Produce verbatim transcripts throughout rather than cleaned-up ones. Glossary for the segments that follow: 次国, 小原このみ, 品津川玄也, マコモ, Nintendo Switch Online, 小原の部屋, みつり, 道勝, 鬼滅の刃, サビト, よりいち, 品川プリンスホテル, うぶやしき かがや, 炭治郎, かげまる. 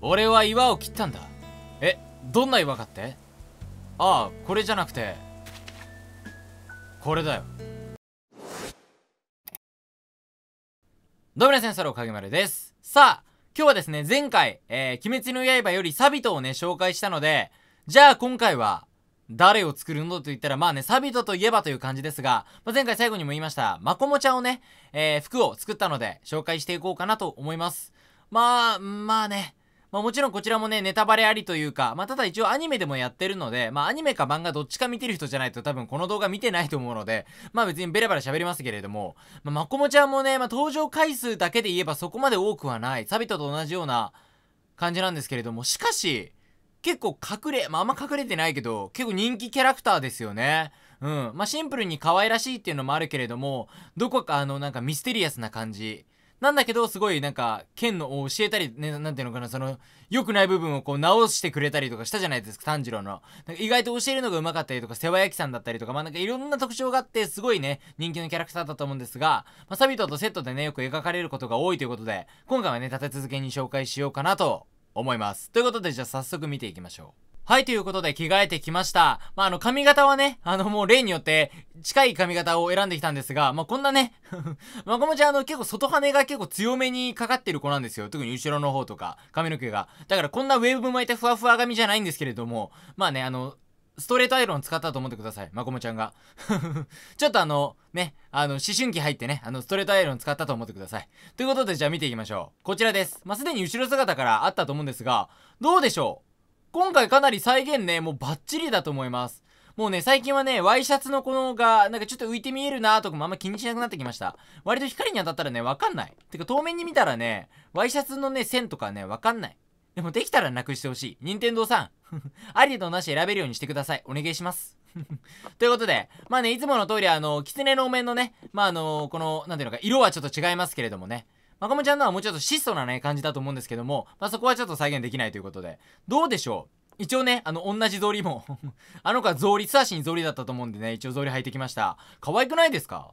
俺は岩を切ったんだ。え、どんな岩かって？ああ、これじゃなくてこれだよ。どうも皆さん、サローかげまるです。さあ今日はですね、前回、えー、鬼滅の刃よりサビトをね紹介したので、じゃあ今回は誰を作るのと言ったら、まあね、サビトといえばという感じですが、まあ、前回最後にも言いましたマコモちゃんをね、えー、服を作ったので紹介していこうかなと思います。まあまあね、まあもちろんこちらもね、ネタバレありというか、まあただ一応アニメでもやってるので、まあアニメか漫画どっちか見てる人じゃないと多分この動画見てないと思うので、まあ別にベラベラ喋りますけれども、まあまこもちゃんもね、まあ登場回数だけで言えばそこまで多くはない。サビトと同じような感じなんですけれども、しかし、結構隠れ、まああんま隠れてないけど、結構人気キャラクターですよね。うん。まあシンプルに可愛らしいっていうのもあるけれども、どこかあのなんかミステリアスな感じ。なんだけど、すごいなんか、剣の教えたり、ね、なんていうのかな、その、良くない部分をこう直してくれたりとかしたじゃないですか、炭治郎の。なんか意外と教えるのが上手かったりとか、世話焼きさんだったりとか、まあなんかいろんな特徴があって、すごいね、人気のキャラクターだと思うんですが、まあ、サビトとセットでね、よく描かれることが多いということで、今回はね、立て続けに紹介しようかなと思います。ということで、じゃあ早速見ていきましょう。はい、ということで着替えてきました。まあ、あの、髪型はね、あの、もう例によって近い髪型を選んできたんですが、まあ、こんなね、まこもちゃん、あの、結構外羽が結構強めにかかってる子なんですよ。特に後ろの方とか、髪の毛が。だからこんなウェーブ巻いたふわふわ髪じゃないんですけれども、まあね、あの、ストレートアイロン使ったと思ってください、まこもちゃんが。ちょっとあの、ね、あの、思春期入ってね、あの、ストレートアイロン使ったと思ってください。ということで、じゃあ見ていきましょう。こちらです。まあ、すでに後ろ姿からあったと思うんですが、どうでしょう？今回かなり再現ね、もうバッチリだと思います。もうね、最近はね、ワイシャツのこのが、なんかちょっと浮いて見えるなーとかもあんま気にしなくなってきました。割と光に当たったらね、わかんない。てか、遠面に見たらね、ワイシャツのね、線とかね、わかんない。でもできたらなくしてほしい。任天堂さん。ありとなし選べるようにしてください。お願いします。ということで、まあね、いつもの通り、あの、狐のお面のね、まああの、この、なんていうのか、色はちょっと違いますけれどもね。まこもちゃんのはもうちょっと質素なね、感じだと思うんですけども、まあ、そこはちょっと再現できないということで。どうでしょう？一応ね、あの、同じ草履も。あの子は草履、素足に草履だったと思うんでね、一応草履履いてきました。可愛くないですか？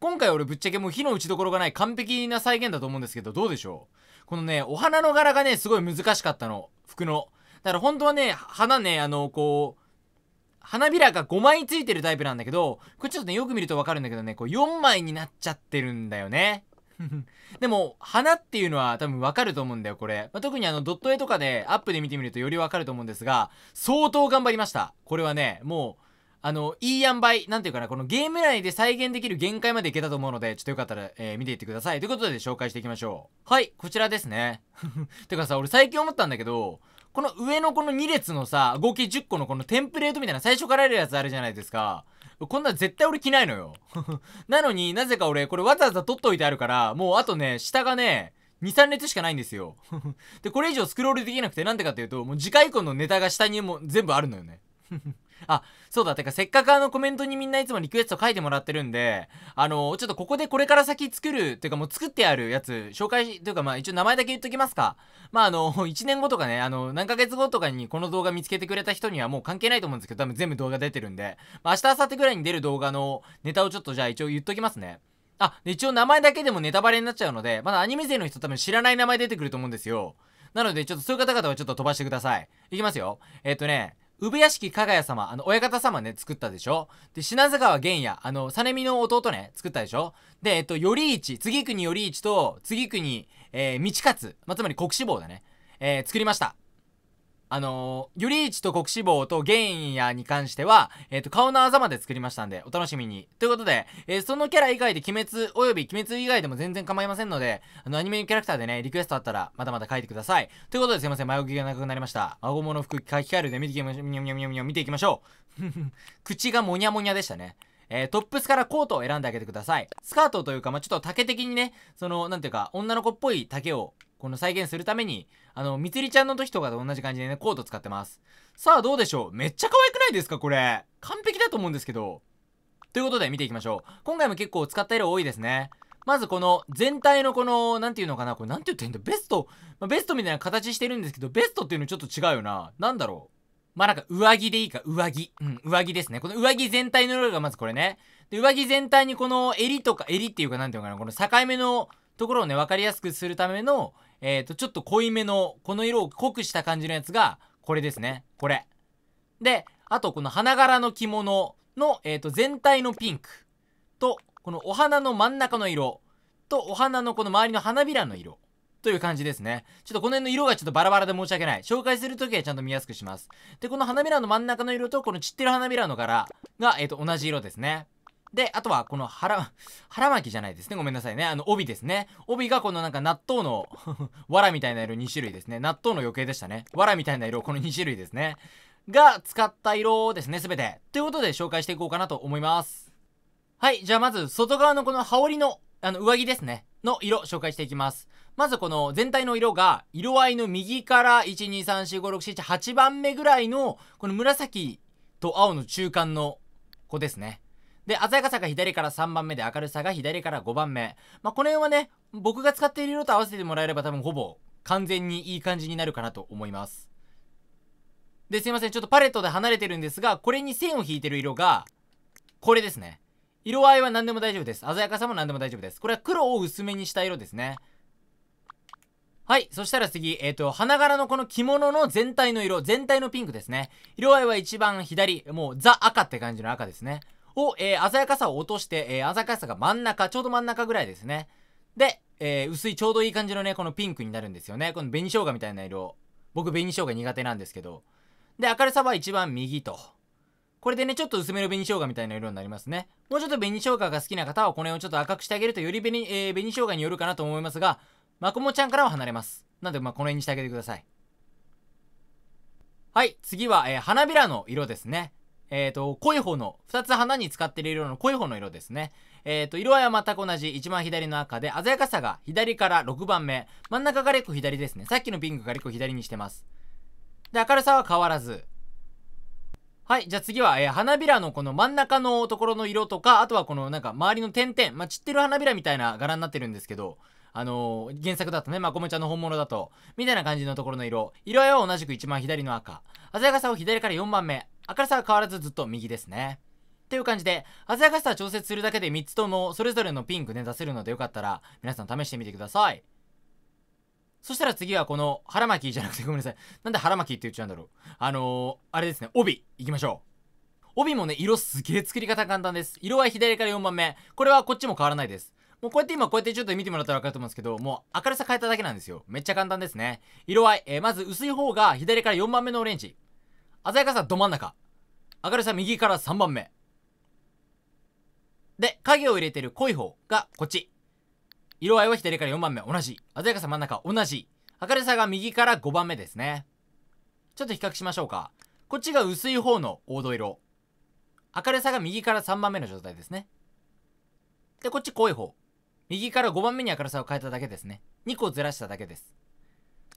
今回俺ぶっちゃけもう火の打ちどころがない完璧な再現だと思うんですけど、どうでしょう？このね、お花の柄がね、すごい難しかったの。服の。だから本当はね、花ね、あの、こう、花びらがごまいついてるタイプなんだけど、これちょっとね、よく見るとわかるんだけどね、こうよんまいになっちゃってるんだよね。でも、花っていうのは多分わかると思うんだよ、これ。まあ、特にあの、ドット絵とかでアップで見てみるとよりわかると思うんですが、相当頑張りました。これはね、もう、あの、いい塩梅、なんていうかな、このゲーム内で再現できる限界までいけたと思うので、ちょっとよかったら、えー、見ていってください。ということで紹介していきましょう。はい、こちらですね。てかさ、俺最近思ったんだけど、この上のこのに列のさ、合計じゅっこのこのテンプレートみたいな最初からあるやつあるじゃないですか。こんな絶対俺着ないのよ。なのになぜか俺これわざわざ取っといてあるから、もうあとね、下がね、に、さん列しかないんですよ。で、これ以上スクロールできなくて、なんでかっていうと、もう次回以降のネタが下にも全部あるのよね。あ、そうだ。てか、せっかくあのコメントにみんないつもリクエスト書いてもらってるんで、あのー、ちょっとここでこれから先作る、てかもう作ってあるやつ、紹介、というかまあ一応名前だけ言っときますか。まああのー、いちねんごとかね、あのー、何ヶ月後とかにこの動画見つけてくれた人にはもう関係ないと思うんですけど、多分全部動画出てるんで、まあ明日、明後日ぐらいに出る動画のネタをちょっとじゃあ一応言っときますね。あ、一応名前だけでもネタバレになっちゃうので、まだアニメ勢の人多分知らない名前出てくると思うんですよ。なので、ちょっとそういう方々はちょっと飛ばしてください。いきますよ。えっとね、うぶやしきかがや様、あの、親方様ね、作ったでしょ？で、品津川玄也、あの、さねみの弟ね、作ったでしょ？で、えっと、よりいち、次国よりいちと、次国、えー、道勝、まあ、つまり国志望だね、えー、作りました。あのー、よりいちと国志望と玄也に関しては、えっと、顔のあざまで作りましたんで、お楽しみに。ということで、えー、そのキャラ以外で鬼滅、および鬼滅以外でも全然構いませんので、あの、アニメキャラクターでね、リクエストあったら、まだまだ書いてください。ということで、すいません、前置きが長くなりました。あごもの服書き換えるで見ていきましょう。みにょみにょみにょみにょ見ていきましょう。口がもにゃもにゃでしたね。えー、トップスからコートを選んであげてください。スカートというか、まあ、ちょっと丈的にね、その、なんていうか、女の子っぽい丈を、この再現するために、あの、みつりちゃんの時とかと同じ感じでね、コート使ってます。さあ、どうでしょう？めっちゃ可愛くないですか？これ。完璧だと思うんですけど。ということで、見ていきましょう。今回も結構使った色多いですね。まずこの、全体のこの、なんていうのかな？これなんて言ってんだ？ベスト、まあ、ベストみたいな形してるんですけど、ベストっていうのちょっと違うよな。なんだろう。まあ、なんか、上着でいいか、上着。うん、上着ですね。この上着全体の色がまずこれね。で、上着全体にこの、襟とか、襟っていうかなんていうのかな？この境目のところをね、わかりやすくするための、えっと、ちょっと濃いめの、この色を濃くした感じのやつが、これですね。これ。で、あと、この花柄の着物の、えっと、全体のピンクと、このお花の真ん中の色と、お花のこの周りの花びらの色という感じですね。ちょっとこの辺の色がちょっとバラバラで申し訳ない。紹介するときはちゃんと見やすくします。で、この花びらの真ん中の色と、この散ってる花びらの柄が、えっと、同じ色ですね。で、あとは、この腹、腹巻きじゃないですね。ごめんなさいね。あの、帯ですね。帯がこのなんか納豆の、藁みたいな色に種類ですね。納豆の余計でしたね。藁みたいな色、このに種類ですね。が、使った色ですね、すべて。ということで、紹介していこうかなと思います。はい、じゃあまず、外側のこの羽織の、あの、上着ですね。の色、紹介していきます。まず、この全体の色が、色合いの右から、いち、に、さん、よん、ご、ろく、なな、はちばんめぐらいの、この紫と青の中間の子ですね。で、鮮やかさが左からさんばんめで、明るさが左からごばんめ。まあ、この辺はね、僕が使っている色と合わせてもらえれば多分ほぼ完全にいい感じになるかなと思います。で、すいません。ちょっとパレットで離れてるんですが、これに線を引いてる色が、これですね。色合いは何でも大丈夫です。鮮やかさも何でも大丈夫です。これは黒を薄めにした色ですね。はい。そしたら次、えっと、花柄のこの着物の全体の色、全体のピンクですね。色合いは一番左、もうザ赤って感じの赤ですね。を、えー、鮮やかさを落として、えー、鮮やかさが真ん中、ちょうど真ん中ぐらいですね。で、えー、薄いちょうどいい感じのね、このピンクになるんですよね。この紅生姜みたいな色。僕、紅生姜苦手なんですけど。で、明るさは一番右と。これでね、ちょっと薄めの紅生姜みたいな色になりますね。もうちょっと紅生姜が好きな方は、この辺をちょっと赤くしてあげると、より紅、えー、紅生姜によるかなと思いますが、まこもちゃんからは離れます。なので、まあ、この辺にしてあげてください。はい、次は、えー、花びらの色ですね。えっと、濃い方の、二つ花に使ってる色の濃い方の色ですね。えっと、色合いは全く同じ、一番左の赤で、鮮やかさが左からろくばんめ。真ん中がれっこ左ですね。さっきのピンクがれっこ左にしてます。で、明るさは変わらず。はい、じゃあ次は、えー、花びらのこの真ん中のところの色とか、あとはこのなんか周りの点々、まあ、散ってる花びらみたいな柄になってるんですけど、あのー、原作だとね、まこもちゃんの本物だと、みたいな感じのところの色。色合いは同じく一番左の赤。鮮やかさを左からよんばんめ。明るさは変わらずずっと右ですね。という感じで、鮮やかさを調節するだけでみっつともそれぞれのピンクね、出せるのでよかったら皆さん試してみてください。そしたら次はこの腹巻きじゃなくてごめんなさい。なんで腹巻きって言っちゃうんだろう。あのー、あれですね、帯いきましょう。帯もね、色すげえ作り方簡単です。色は左からよんばんめ。これはこっちも変わらないです。もうこうやって今こうやってちょっと見てもらったら分かると思うんですけど、もう明るさ変えただけなんですよ。めっちゃ簡単ですね。色合い、えー、まず薄い方が左からよんばんめのオレンジ。鮮やかさど真ん中。明るさ右からさんばんめ。で、影を入れてる濃い方がこっち。色合いは左からよんばんめ。同じ。鮮やかさ真ん中。同じ。明るさが右からごばんめですね。ちょっと比較しましょうか。こっちが薄い方の黄土色。明るさが右からさんばんめの状態ですね。で、こっち濃い方。右からごばんめに明るさを変えただけですね。にこずらしただけです。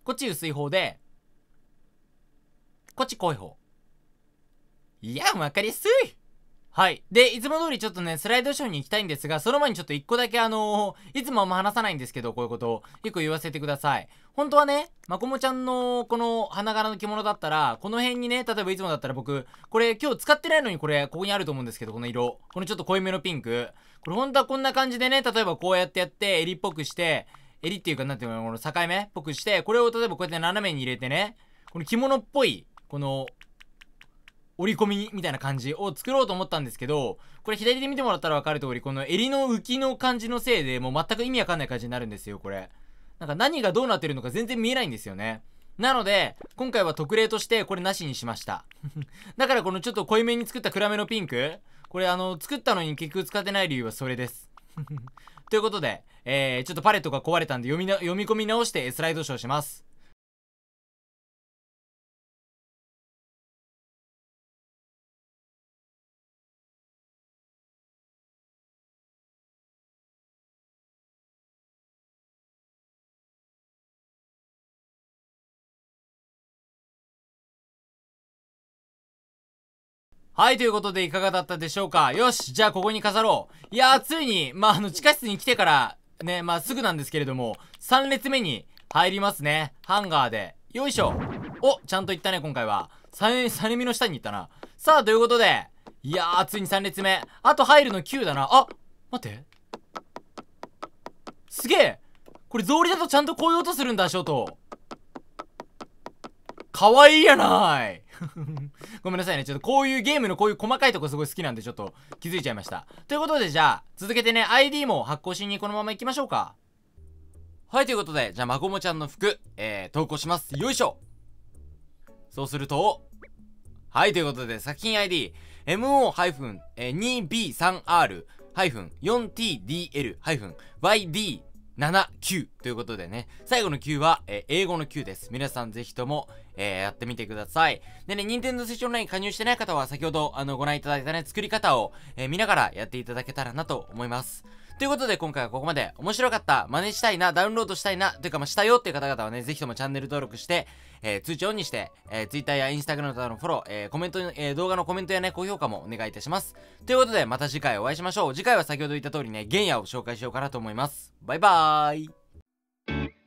こっち薄い方で、こっち濃い方。いや、わかりやすい。はい。で、いつも通りちょっとね、スライドショーに行きたいんですが、その前にちょっと一個だけあのー、いつもあんま話さないんですけど、こういうことをよく言わせてください。本当はね、まこもちゃんのこの花柄の着物だったら、この辺にね、例えばいつもだったら僕、これ今日使ってないのにこれ、ここにあると思うんですけど、この色。このちょっと濃いめのピンク。これ本当はこんな感じでね、例えばこうやってやって、襟っぽくして、襟っていうかなんていうの、この境目っぽくして、これを例えばこうやって斜めに入れてね、この着物っぽい、この、折り込みみたいな感じを作ろうと思ったんですけど、これ左で見てもらったら分かる通り、この襟の浮きの感じのせいで、もう全く意味わかんない感じになるんですよ、これ。なんか何がどうなってるのか全然見えないんですよね。なので、今回は特例としてこれなしにしました。だからこのちょっと濃いめに作った暗めのピンク、これあの、作ったのに結局使ってない理由はそれです。ということで、えー、ちょっとパレットが壊れたんで読みな、読み込み直してスライドショーします。はい、ということでいかがだったでしょうか。よし、じゃあここに飾ろう。いやー、ついに、まあ、あの、地下室に来てから、ね、まあ、すぐなんですけれども、さんれつめに入りますね。ハンガーで。よいしょ。お、ちゃんと行ったね、今回は。さん、さんれつめの下に行ったな。さあ、ということで、いやー、ついにさんれつめ。あと入るのきゅうだな。あ、待って。すげえ。これ草履だとちゃんとこういう音するんだ、ショート。かわいいやないごめんなさいね、ちょっとこういうゲームのこういう細かいとこすごい好きなんでちょっと気づいちゃいました。ということでじゃあ、続けてね、アイディー も発行しにこのまま行きましょうか。はい、ということで、じゃあ、まごもちゃんの服、えー、投稿します。よいしょ。そうすると、はい、ということで、作品 アイディー、エムオーにビーさんアールよんティーディーエルワイディー。ななきゅう ということでね、最後のきゅうは、えー、英語のきゅうです。皆さんぜひとも、えー、やってみてください。でね、Nintendo Switch Online 加入してない方は先ほどあのご覧いただいたね、作り方を、えー、見ながらやっていただけたらなと思います。ということで今回はここまで。面白かった、真似したいな、ダウンロードしたいな、というかまあしたよっていう方々はね、ぜひともチャンネル登録して、えー、通知オンにして、えー、Twitter や Instagram などのフォロー、えー、コメント、えー、動画のコメントやね、高評価もお願いいたします。ということでまた次回お会いしましょう。次回は先ほど言った通りね、原野を紹介しようかなと思います。バイバーイ。